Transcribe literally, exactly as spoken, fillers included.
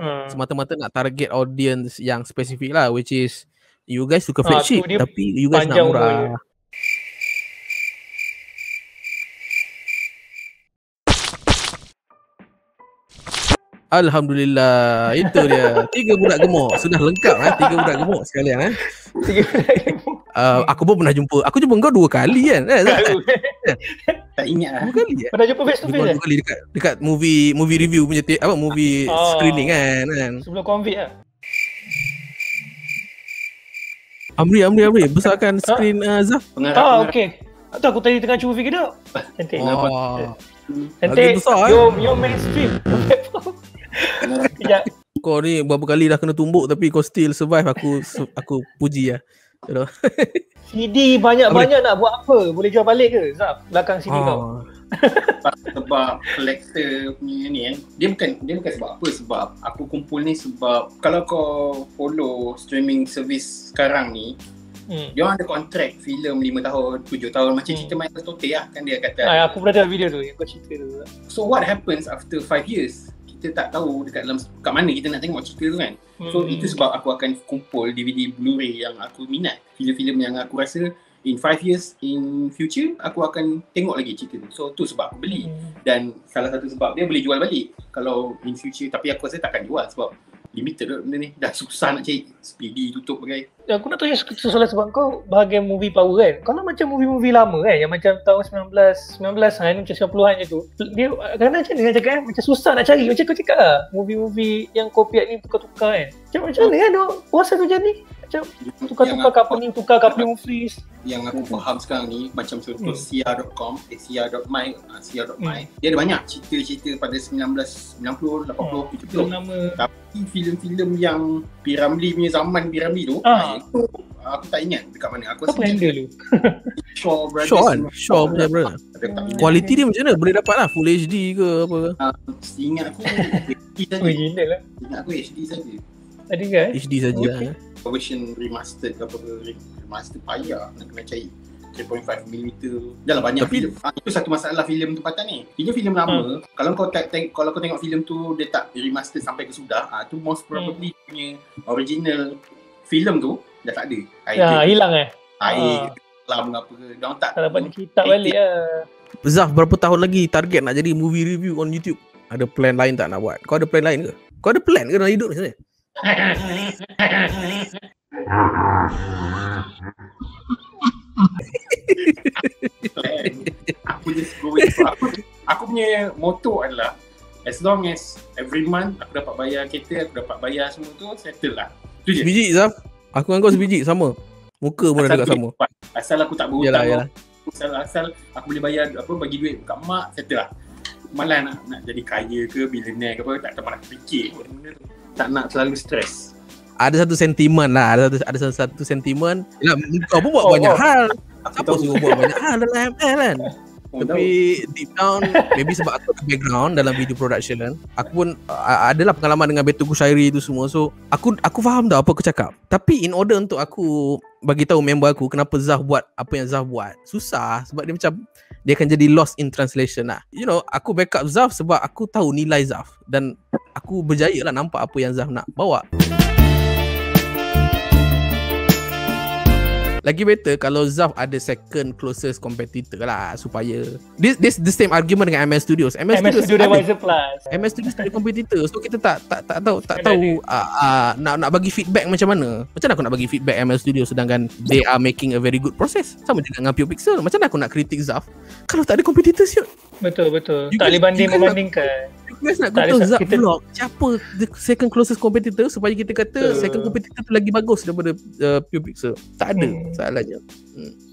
hmm. semata-mata nak target audience yang spesifik lah, which is you guys suka flagship ha, tapi you guys nak murah. Alhamdulillah, itu dia. Tiga budak gemuk. Sudah lengkap eh? Tiga budak gemuk sekalian eh? Tiga budak gemuk. Uh, aku pun pernah jumpa. Aku jumpa kau dua kali kan? Eh, tak, tak ingat lah. Dua kali kan? Pernah jumpa face to face kan? Dua kali dekat, dekat movie movie review punya te- apa movie oh, screening kan, kan? Sebelum COVID lah. Amri, Amri, Amri. Besarkan huh? screen uh, Zaf. Pengarap, ah, okey. Atau aku tadi tengah cuba fikir tak? Cantik. Oh. Cantik. Yo, yo mainstream. Kau ni berapa kali dah kena tumbuk tapi kau still survive, aku aku puji lah. C D banyak-banyak nak buat apa? Boleh jual balik ke Zaf? Belakang C D oh. kau. Sebab collector punya ni kan. Dia bukan dia bukan sebab apa, sebab aku kumpul ni sebab kalau kau follow streaming service sekarang ni, hmm. dia orang ada kontrak filem lima tahun, tujuh tahun macam cerita hmm. mael totey lah kan dia kata. Ay, aku pernah tengok video tu, kau cerita tu. So what happens after five years? Kita tak tahu dekat dalam kat mana kita nak tengok cerita tu kan. So hmm. itu sebab aku akan kumpul D V D Blu-ray yang aku minat, filem-filem yang aku rasa in five years in future aku akan tengok lagi cerita tu. So tu sebab aku beli hmm. dan salah satu sebab dia boleh jual balik kalau in future, tapi aku rasa takkan jual sebab limited lah benda ni. Dah susah nak cari S P D tutup bagai. Aku nak tanya soalan sebab kau bahagian movie power kan. Kalau macam movie-movie lama kan yang macam tahun nineteen nineteen-an macam sembilan puluhan je tu. Dia kadang-kadang macam mana cakap kan? Macam susah nak cari. Macam kau cakap lah movie-movie yang kau piat ni tukar-tukar kan. Macam macam mana kan puasa tu jadi? Macam tukar-tukar company, tukar company movies. Yang aku faham sekarang ni macam contoh hmm. C R dot com, eh, C R dot my, uh, C R dot my hmm. dia ada banyak cerita-cerita pada nineteen ninety, eighty, hmm. tujuh puluh nama. Tapi filem-filem yang P. Ramli punya zaman P. Ramli tu ah. aku, aku tak ingat dekat mana. Aku apa handle tu? Shaw Brothers. Shaw kan? Shaw Brothers. Kualiti dia macam mana? Boleh dapat lah full H D ke apa ke? Uh, ingat aku H D saja. Oh, gila lah. Ingat aku H D saja. Ada kan? H D saja. Okay. Version remastered ke apa ke, remaster payah nak kena cari three point five millimeter dah lah banyak. Tapi, filem ha, itu satu masalah filem tu patah ni dia filem lama hmm. kalau kau tak te- kalau kau tengok filem tu dia tak remaster sampai ke sudah ah ha, tu most probably hmm. punya original filem tu dah tak ada air ya, hilang eh air lama ha. Apa ke dia tak dapat kitab balik ah. Zaf, berapa tahun lagi target nak jadi movie review on YouTube? Ada plan lain tak nak buat? Kau ada plan lain ke? Kau ada plan ke dalam hidup ni sebenarnya? Aku just go with aku, aku punya motto adalah as long as every month aku dapat bayar kereta, aku dapat bayar semua tu, settle lah. Tu je. Sebiji Zaf. Aku dengan kau sebiji sama. Muka pun ada dekat sama. Depan. Asal aku tak berhutang. Yalah, yalah. Asal asal aku boleh bayar apa bagi duit kat mak, settle lah. Malah nak nak jadi kaya ke billionaire ke apa tak tahu nak fikir benda tu. Tak nak selalu stres. Ada satu sentimen lah, ada satu, ada satu sentimen. Yalah, kau pun buat oh, banyak wow. hal. Siapa suruh buat banyak hal dalam M L kan? Oh, tapi tahu. Deep down, maybe sebab aku background dalam video production, aku pun uh, adalah pengalaman dengan Betul Kushairi tu semua. So, aku aku faham dah apa aku cakap. Tapi in order untuk aku bagi tahu member aku kenapa Zaf buat apa yang Zaf buat, susah sebab dia macam dia akan jadi lost in translation lah. You know, aku backup Zaf sebab aku tahu nilai Zaf dan aku berjaya lah nampak apa yang Zaf nak bawa. Lagi better kalau Zaf ada second closest competitor lah supaya this this the same argument dengan M L Studios. M L, M L Studios, Studios ada Wiser Plus. M L Studios ada competitor. So kita tak tak tak tahu tak tahu uh, uh, nak nak bagi feedback macam mana. Macam mana aku nak bagi feedback M L Studios sedangkan they are making a very good process. Sama juga dengan Pure Pixel. Macam mana aku nak kritik Zaf kalau tak ada competitor siot? Betul betul. You tak boleh banding membandingkan. Guys nak kutuk Zaf kita... Vlog siapa the second closest competitor supaya kita kata uh. second competitor tu lagi bagus daripada uh, Pure Pixel. Tak ada hmm. soalannya. Hmm.